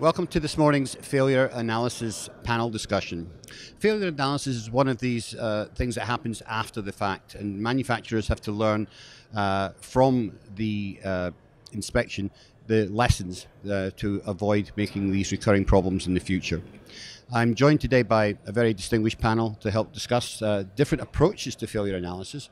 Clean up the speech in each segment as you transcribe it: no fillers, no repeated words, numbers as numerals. Welcome to this morning's failure analysis panel discussion. Failure analysis is one of these things that happens after the fact, and manufacturers have to learn from the inspection the lessons to avoid making these recurring problems in the future. I'm joined today by a very distinguished panel to help discuss different approaches to failure analysis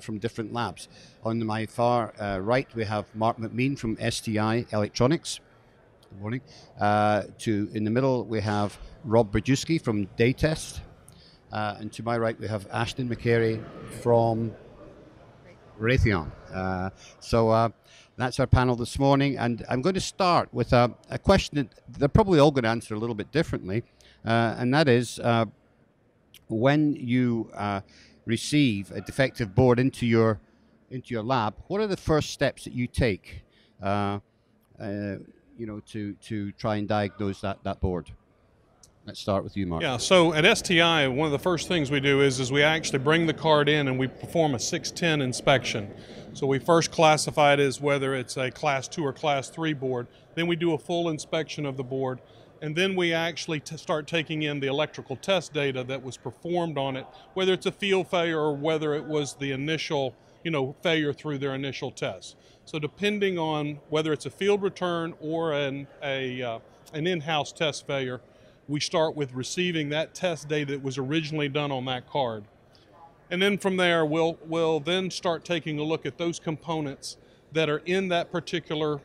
from different labs. On my far right, we have Mark McMean from STI Electronics. Good morning. In the middle, we have Rob Berjewski from Daytest. And to my right, we have Ashton McCary from Raytheon. That's our panel this morning. And I'm going to start with a question that they're probably all going to answer a little bit differently. And that is, when you receive a defective board into your lab, what are the first steps that you take? You know, to try and diagnose that board. Let's start with you, Mark. Yeah, so at STI, one of the first things we do is we actually bring the card in and we perform a 610 inspection. So we first classify it as whether it's a class 2 or class 3 board. Then we do a full inspection of the board. And then we actually start taking in the electrical test data that was performed on it, whether it's a field failure or whether it was the initial failure through their initial tests. So depending on whether it's a field return or an in-house test failure, we start with receiving that test data that was originally done on that card. And then from there, we'll then start taking a look at those components that are in that particular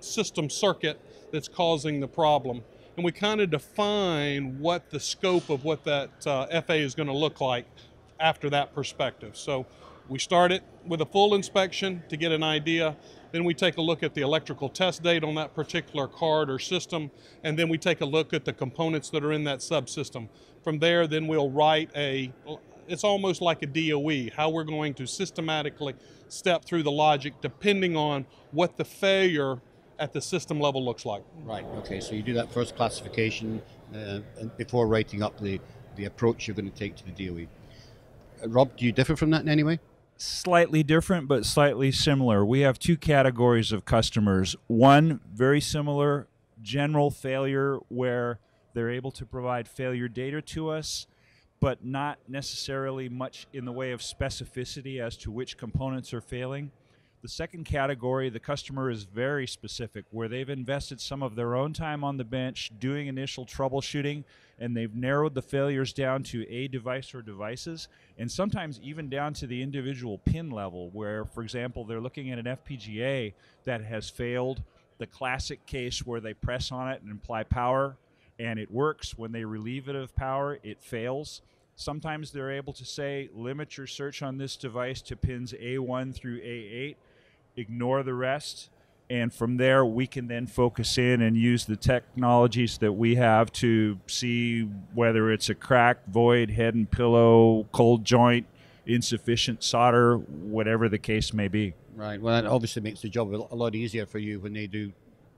system circuit that's causing the problem. And we kind of define what the scope of what that FA is going to look like after that perspective. So we start it with a full inspection to get an idea, then we take a look at the electrical test data on that particular card or system, and then we take a look at the components that are in that subsystem. From there, then we'll write it's almost like a DOE, how we're going to systematically step through the logic depending on what the failure at the system level looks like. Right, okay, so you do that first classification before writing up the approach you're going to take to the DOE. Rob, do you differ from that in any way? Slightly different, but slightly similar. We have two categories of customers. One, very similar, general failure, where they're able to provide failure data to us, but not necessarily much in the way of specificity as to which components are failing. The second category, the customer is very specific, where they've invested some of their own time on the bench doing initial troubleshooting, and they've narrowed the failures down to a device or devices, and sometimes even down to the individual pin level, where, for example, they're looking at an FPGA that has failed, the classic case where they press on it and apply power, and it works. When they relieve it of power, it fails. Sometimes they're able to say, limit your search on this device to pins A1 through A8, ignore the rest, and from there we can then focus in and use the technologies that we have to see whether it's a crack, void, head and pillow, cold joint, insufficient solder, whatever the case may be. Right, well that obviously makes the job a lot easier for you when they do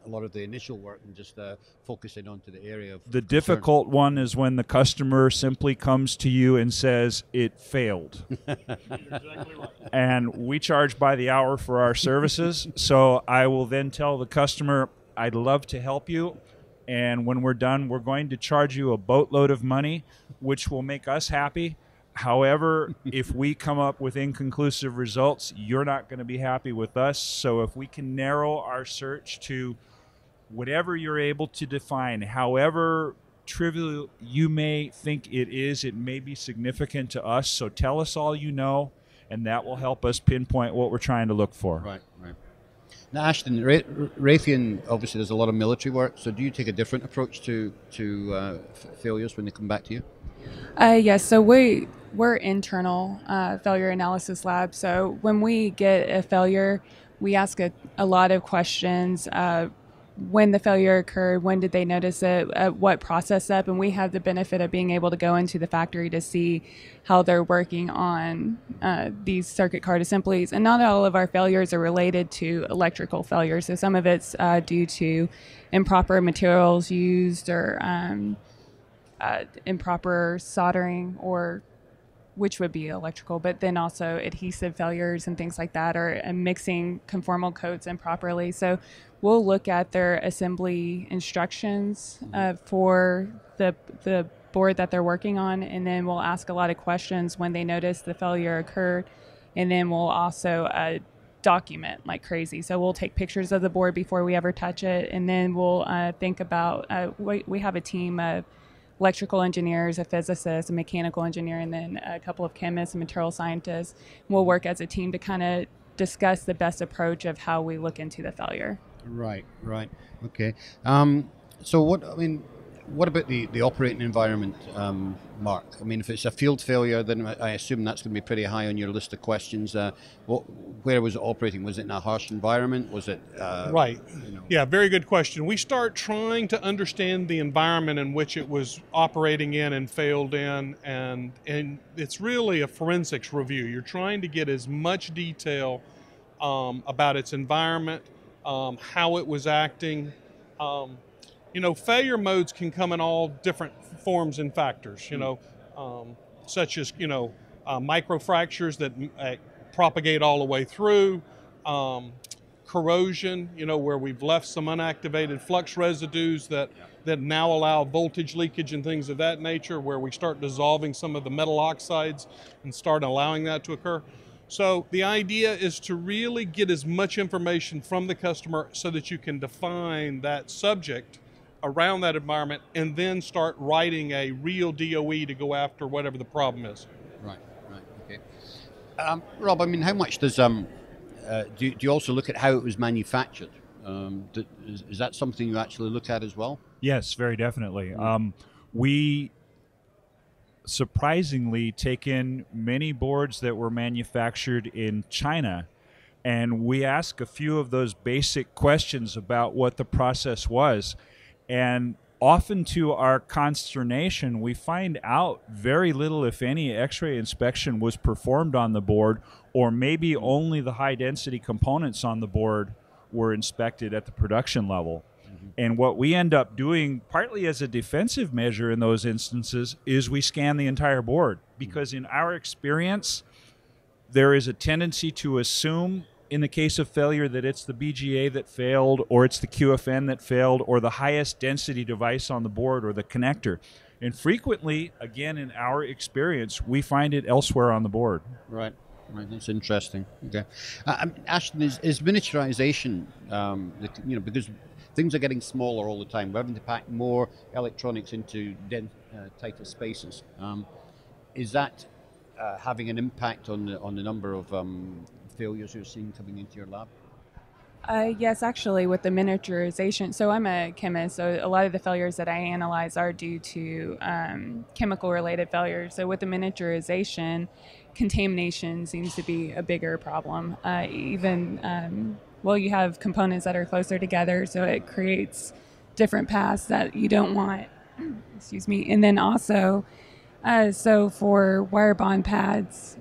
a lot of the initial work and just focusing onto the area of the concern. Difficult one is when the customer simply comes to you and says it failed. You're exactly right. And we charge by the hour for our services, so I will then tell the customer, I'd love to help you, and when we're done, we're going to charge you a boatload of money, which will make us happy. However, if we come up with inconclusive results, you're not going to be happy with us. So if we can narrow our search to whatever you're able to define, however trivial you may think it is, it may be significant to us. So tell us all you know, and that will help us pinpoint what we're trying to look for. Right, right. Now, Ashton, Raytheon obviously does a lot of military work. So do you take a different approach to failures when they come back to you? Yes, so we're internal failure analysis lab. So when we get a failure, we ask a lot of questions. When the failure occurred, when did they notice it, what process step, and we have the benefit of being able to go into the factory to see how they're working on these circuit card assemblies. And not all of our failures are related to electrical failures. So some of it's due to improper materials used or improper soldering, or which would be electrical, but then also adhesive failures and things like that, or mixing conformal coats improperly. So we'll look at their assembly instructions for the board that they're working on, and then we'll ask a lot of questions when they notice the failure occurred, and then we'll also document like crazy. So we'll take pictures of the board before we ever touch it, and then we'll think about, we have a team of electrical engineers, a physicist, a mechanical engineer, and then a couple of chemists and material scientists. We'll work as a team to kind of discuss the best approach of how we look into the failure. Right, right. Okay. So what, I mean, what about the operating environment, Mark? I mean, if it's a field failure, then I assume that's going to be pretty high on your list of questions. Where was it operating? Was it in a harsh environment? Was it... right. You know? Yeah, very good question. We start trying to understand the environment in which it was operating in and failed in, and it's really a forensics review. You're trying to get as much detail about its environment, how it was acting. You know, failure modes can come in all different forms and factors, you know, such as, you know, microfractures that propagate all the way through, corrosion, you know, where we've left some unactivated flux residues that now allow voltage leakage and things of that nature, where we start dissolving some of the metal oxides and start allowing that to occur. So the idea is to really get as much information from the customer so that you can define that subject around that environment, and then start writing a real DOE to go after whatever the problem is. Right, right, okay. Rob, I mean, how much does, do you also look at how it was manufactured? Is that something you actually look at as well? Yes, very definitely. We surprisingly take in many boards that were manufactured in China, and we ask a few of those basic questions about what the process was. And often to our consternation, we find out very little, if any, X-ray inspection was performed on the board, or maybe only the high-density components on the board were inspected at the production level. Mm-hmm. And what we end up doing, partly as a defensive measure in those instances, is we scan the entire board. Because in our experience, there is a tendency to assume in the case of failure that it's the BGA that failed, or it's the QFN that failed, or the highest density device on the board, or the connector. And frequently, again, in our experience, we find it elsewhere on the board. Right, right. That's interesting. Okay. Ashton, is miniaturization, you know, because things are getting smaller all the time. We're having to pack more electronics into tighter spaces. Is that having an impact on the number of failures you're seeing coming into your lab? Yes, actually, with the miniaturization. So I'm a chemist, so a lot of the failures that I analyze are due to chemical-related failures. So with the miniaturization, contamination seems to be a bigger problem. Well, you have components that are closer together, so it creates different paths that you don't want. Excuse me. And then also, so for wire bond pads,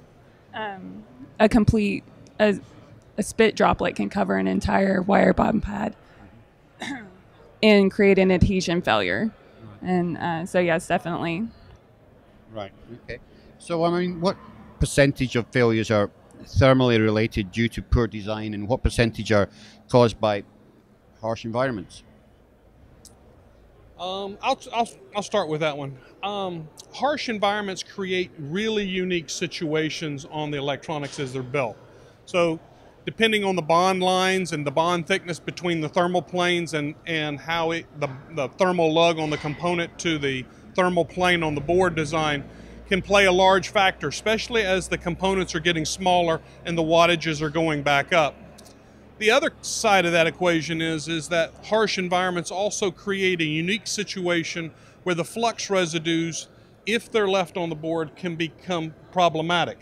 a spit droplet can cover an entire wire bond pad and create an adhesion failure. Right. And so, yes, definitely. Right, okay. So, I mean, what percentage of failures are thermally related due to poor design, and what percentage are caused by harsh environments? I'll start with that one. Harsh environments create really unique situations on the electronics as they're built. So depending on the bond lines and the bond thickness between the thermal planes and how the thermal lug on the component to the thermal plane on the board design can play a large factor, especially as the components are getting smaller and the wattages are going back up. The other side of that equation is that harsh environments also create a unique situation where the flux residues, if they're left on the board, can become problematic.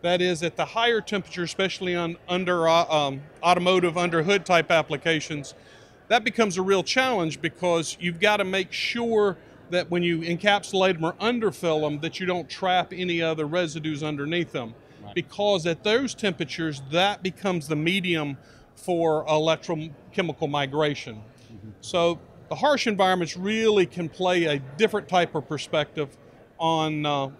That is, at the higher temperature, especially under automotive under-hood type applications, that becomes a real challenge, because you've got to make sure that when you encapsulate them or underfill them, that you don't trap any other residues underneath them. Right. Because at those temperatures, that becomes the medium for electrochemical migration. Mm-hmm. So the harsh environments really can play a different type of perspective on the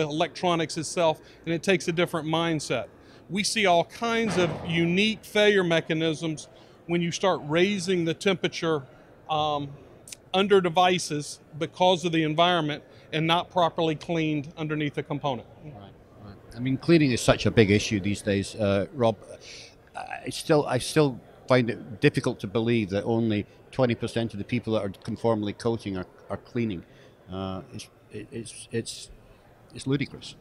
electronics itself, and it takes a different mindset. We see all kinds of unique failure mechanisms when you start raising the temperature under devices because of the environment and not properly cleaned underneath the component. Right. I mean, cleaning is such a big issue these days, Rob. I still find it difficult to believe that only 20% of the people that are conformally coating are cleaning. It's ludicrous,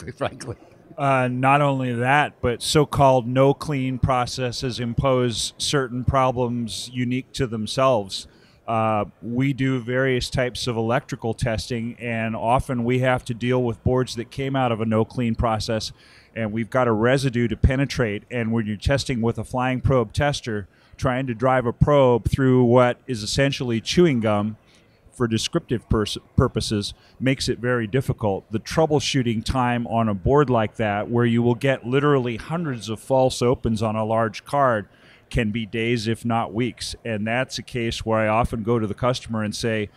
quite frankly. Not only that, but so-called no-clean processes impose certain problems unique to themselves. We do various types of electrical testing, and often we have to deal with boards that came out of a no-clean process, and we've got a residue to penetrate. And when you're testing with a flying probe tester, trying to drive a probe through what is essentially chewing gum for descriptive purposes makes it very difficult. The troubleshooting time on a board like that, where you will get literally hundreds of false opens on a large card, can be days, if not weeks. And that's a case where I often go to the customer and say,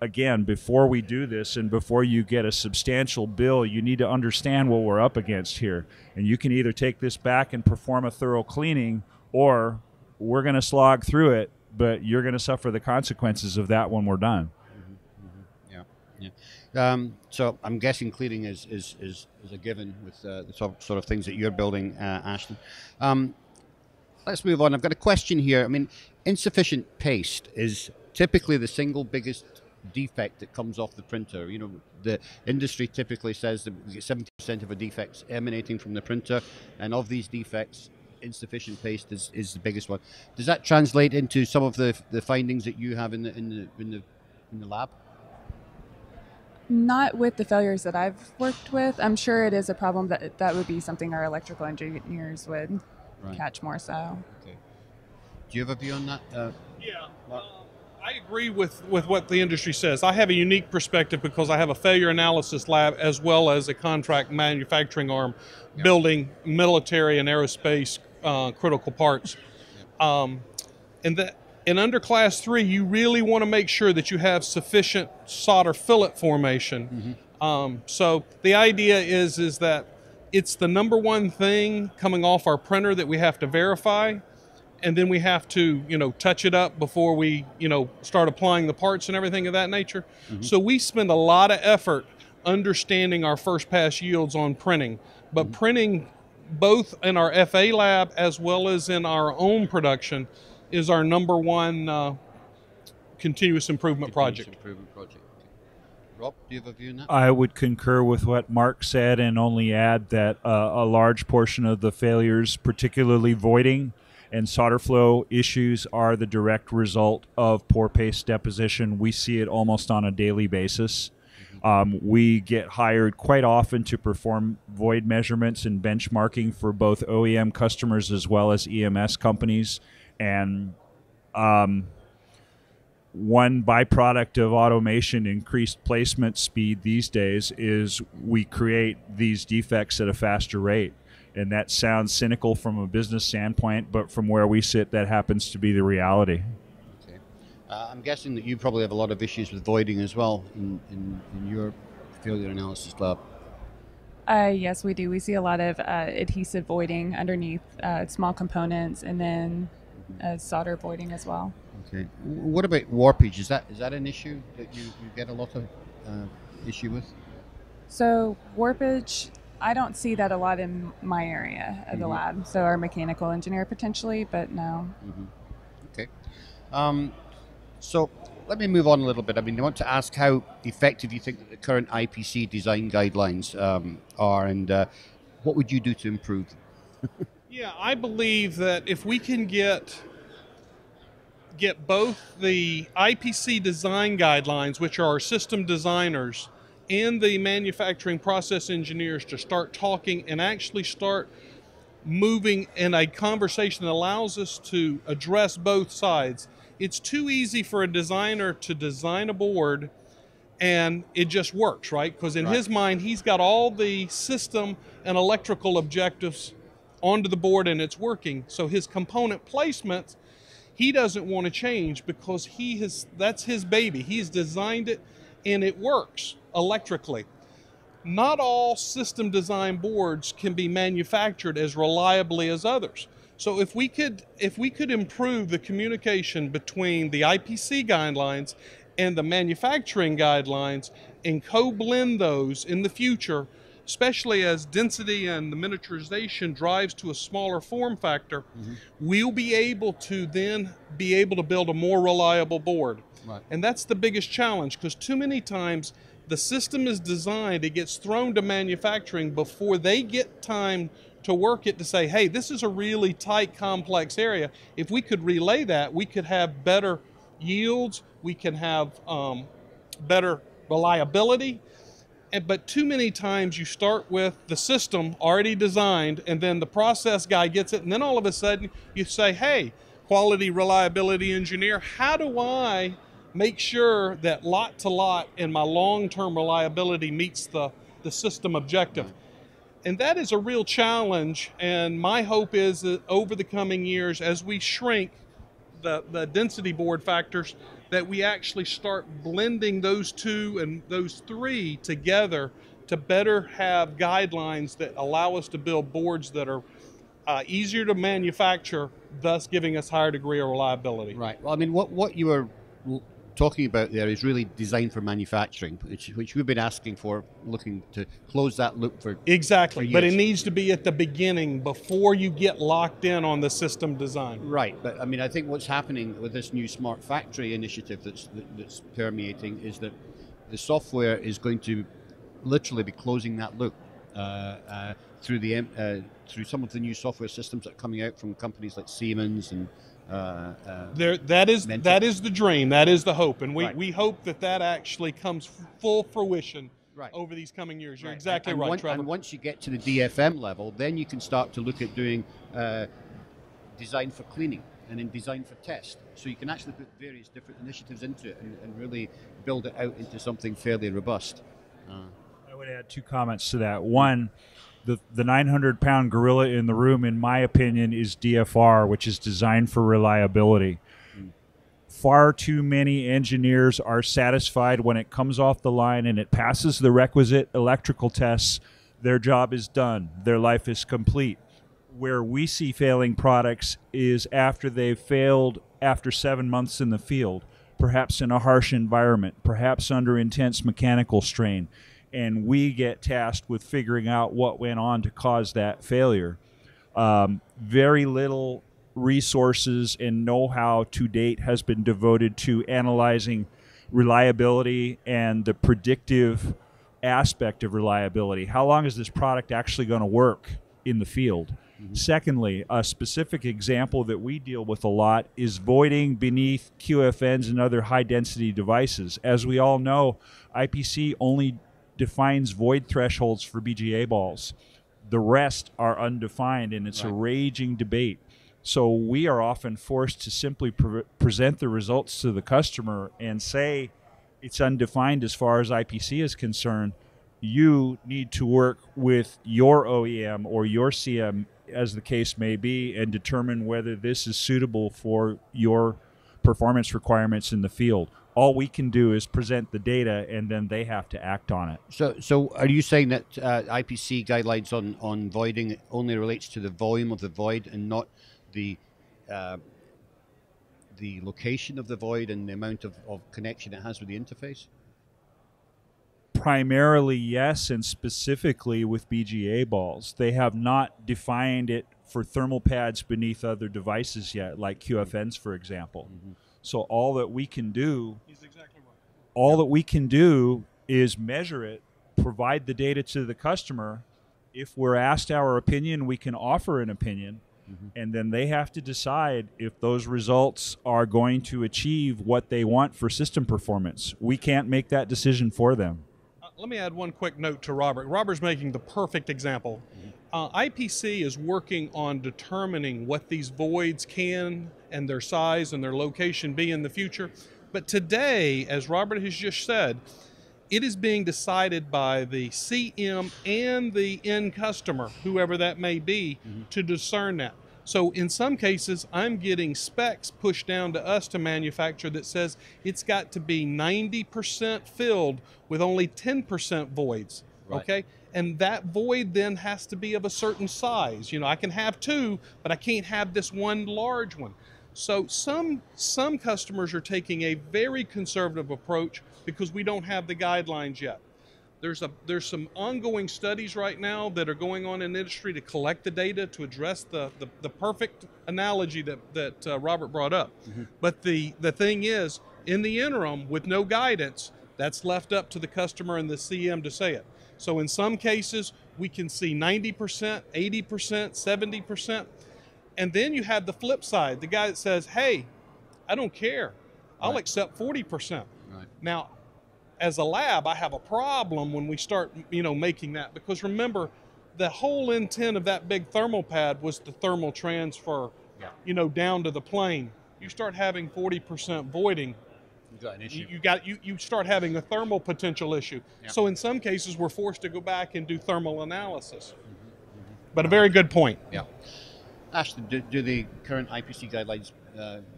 again, before we do this and before you get a substantial bill, you need to understand what we're up against here. And you can either take this back and perform a thorough cleaning, or we're going to slog through it, but you're going to suffer the consequences of that when we're done. Mm-hmm, mm-hmm. Yeah, yeah. So I'm guessing cleaning is a given with the sort of things that you're building, Ashton. Let's move on. I've got a question here. I mean, insufficient paste is typically the single biggest defect that comes off the printer. You know, the industry typically says that 70% of a defect's emanating from the printer, and of these defects, insufficient paste is the biggest one. Does that translate into some of the findings that you have in the lab? Not with the failures that I've worked with. I'm sure it is a problem that would be something our electrical engineers would. Right. Catch more so. Okay. Do you have a view on that? Yeah, I agree with what the industry says. I have a unique perspective because I have a failure analysis lab as well as a contract manufacturing arm, yep, building military and aerospace critical parts. Yep. And under class 3, you really want to make sure that you have sufficient solder fillet formation. Mm-hmm. So the idea is that it's the number one thing coming off our printer that we have to verify, and then we have to, you know, touch it up before we, you know, start applying the parts and everything of that nature. Mm-hmm. So we spend a lot of effort understanding our first pass yields on printing, but mm-hmm, printing both in our FA lab as well as in our own production is our number one continuous improvement project. Rob, do you have a view on that? I would concur with what Mark said and only add that a large portion of the failures, particularly voiding and solder flow issues, are the direct result of poor paste deposition. We see it almost on a daily basis. Mm-hmm. We get hired quite often to perform void measurements and benchmarking for both OEM customers as well as EMS companies. And one byproduct of automation, increased placement speed these days, is we create these defects at a faster rate. And that sounds cynical from a business standpoint, but from where we sit, that happens to be the reality. Okay. I'm guessing that you probably have a lot of issues with voiding as well in your failure analysis lab. Yes, we do. We see a lot of adhesive voiding underneath small components, and then solder voiding as well. Okay. What about warpage? Is that an issue that you get a lot of issue with? So warpage, I don't see that a lot in my area of the lab. So our mechanical engineer potentially, but no. Mm-hmm. Okay. So let me move on a little bit. I mean, I want to ask how effective you think that the current IPC design guidelines are, and what would you do to improve them? Yeah, I believe that if we can get both the IPC design guidelines, which are our system designers, and the manufacturing process engineers to start talking and actually start moving in a conversation that allows us to address both sides. It's too easy for a designer to design a board and it just works, right? Because in his mind, he's got all the system and electrical objectives onto the board and it's working. So his component placements, he doesn't want to change because that's his baby. He's designed it and it works electrically. Not all system design boards can be manufactured as reliably as others. So if we could improve the communication between the IPC guidelines and the manufacturing guidelines and co-blend those in the future, especially as density and the miniaturization drives to a smaller form factor, mm-hmm. we'll be able to then be able to build a more reliable board. Right. And that's the biggest challenge, because too many times the system is designed, it gets thrown to manufacturing before they get time to work it to say, hey, this is a really tight, complex area. If we could relay that, we could have better yields, we can have better reliability. But too many times you start with the system already designed, and then the process guy gets it, and then all of a sudden you say, hey, quality reliability engineer, how do I make sure that lot to lot and my long-term reliability meets the system objective? And that is a real challenge, and my hope is that over the coming years, as we shrink the density board factors, that we actually start blending those two and those three together to better have guidelines that allow us to build boards that are easier to manufacture, thus giving us higher degree of reliability. Right. Well, I mean, what you were talking about there is really design for manufacturing, which we've been asking for, looking to close that loop for exactly, for years. But it needs to be at the beginning before you get locked in on the system design. Right, but I mean, I think what's happening with this new smart factory initiative that's permeating is that the software is going to literally be closing that loop through some of the new software systems that are coming out from companies like Siemens and. Mentor. That is the dream, that is the hope, and we hope that actually comes full fruition over these coming years. You're exactly right, Trevor. And once you get to the DFM level, then you can start to look at doing design for cleaning and then design for test. So you can actually put various different initiatives into it and really build it out into something fairly robust. I would add two comments to that. One, the 900-pound gorilla in the room, in my opinion, is DFR, which is designed for reliability. Mm. Far too many engineers are satisfied when it comes off the line and it passes the requisite electrical tests. Their job is done. Their life is complete. Where we see failing products is after they've failed after 7 months in the field, perhaps in a harsh environment, perhaps under intense mechanical strain. And we get tasked with figuring out what went on to cause that failure. Very little resources and know-how to date has been devoted to analyzing reliability and the predictive aspect of reliability. How long is this product actually going to work in the field? Mm-hmm. Secondly, a specific example that we deal with a lot is voiding beneath QFNs and other high-density devices. As we all know, IPC only defines void thresholds for BGA balls. The rest are undefined, and it's a raging debate. So we are often forced to simply present the results to the customer and say, it's undefined as far as IPC is concerned. You need to work with your OEM or your CM, as the case may be, and determine whether this is suitable for your performance requirements in the field. All we can do is present the data, and then they have to act on it. So are you saying that IPC guidelines on voiding only relates to the volume of the void and not the location of the void and the amount of connection it has with the interface? Primarily, yes, and specifically with BGA balls. They have not defined it for thermal pads beneath other devices yet, like QFNs, for example. Mm-hmm. So all that we can do, that we can do is measure it, provide the data to the customer. If we're asked our opinion, we can offer an opinion, mm-hmm. and then they have to decide if those results are going to achieve what they want for system performance. We can't make that decision for them. Let me add one quick note to Robert. Robert's making the perfect example. Mm-hmm. IPC is working on determining what these voids can and their size and their location be in the future. But today, as Robert has just said, it is being decided by the CM and the end customer, whoever that may be, mm-hmm. to discern that. So in some cases, I'm getting specs pushed down to us to manufacture that says it's got to be 90% filled with only 10% voids. Right. Okay, and that void then has to be of a certain size. You know, I can have two, but I can't have this one large one. So some customers are taking a very conservative approach because we don't have the guidelines yet. There's some ongoing studies right now that are going on in the industry to collect the data to address the perfect analogy that Robert brought up. Mm-hmm. But the thing is, in the interim, with no guidance, that's left up to the customer and the CM to say it. So in some cases, we can see 90%, 80%, 70%. And then you have the flip side, the guy that says, hey, I don't care. I'll accept 40%. Right. Now, as a lab, I have a problem when we start, you know, making that, because remember, the whole intent of that big thermal pad was the thermal transfer, you know, down to the plane. You start having 40% voiding, you got an issue. You start having a thermal potential issue. Yeah. So in some cases, we're forced to go back and do thermal analysis. Mm-hmm, mm-hmm. But a very good point. Yeah. Ashton, do the current IPC guidelines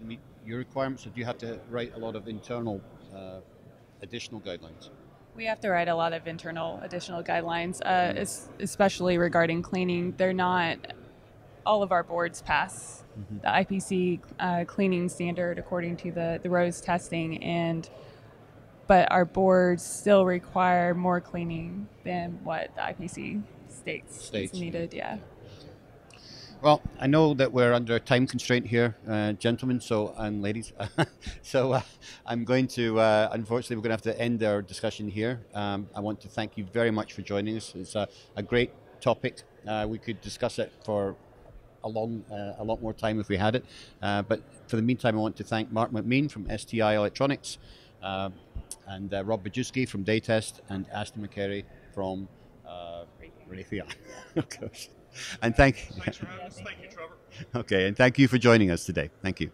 meet your requirements, or do you have to write a lot of internal additional guidelines? We have to write a lot of internal additional guidelines, especially regarding cleaning. They're not, all of our boards pass the IPC cleaning standard according to the ROSE testing, but our boards still require more cleaning than what the IPC states is needed, Well, I know that we're under a time constraint here, gentlemen, and ladies. So I'm going to, unfortunately, we're going to have to end our discussion here. I want to thank you very much for joining us. It's a great topic. We could discuss it for a lot more time if we had it. But for the meantime, I want to thank Mark McMean from STI Electronics, and Rob Berjewski from Daytest, and Ashton McCary from Raytheon. Of course. And thank you. Thanks for having us. Thank you, Trevor. Okay, and thank you for joining us today. Thank you.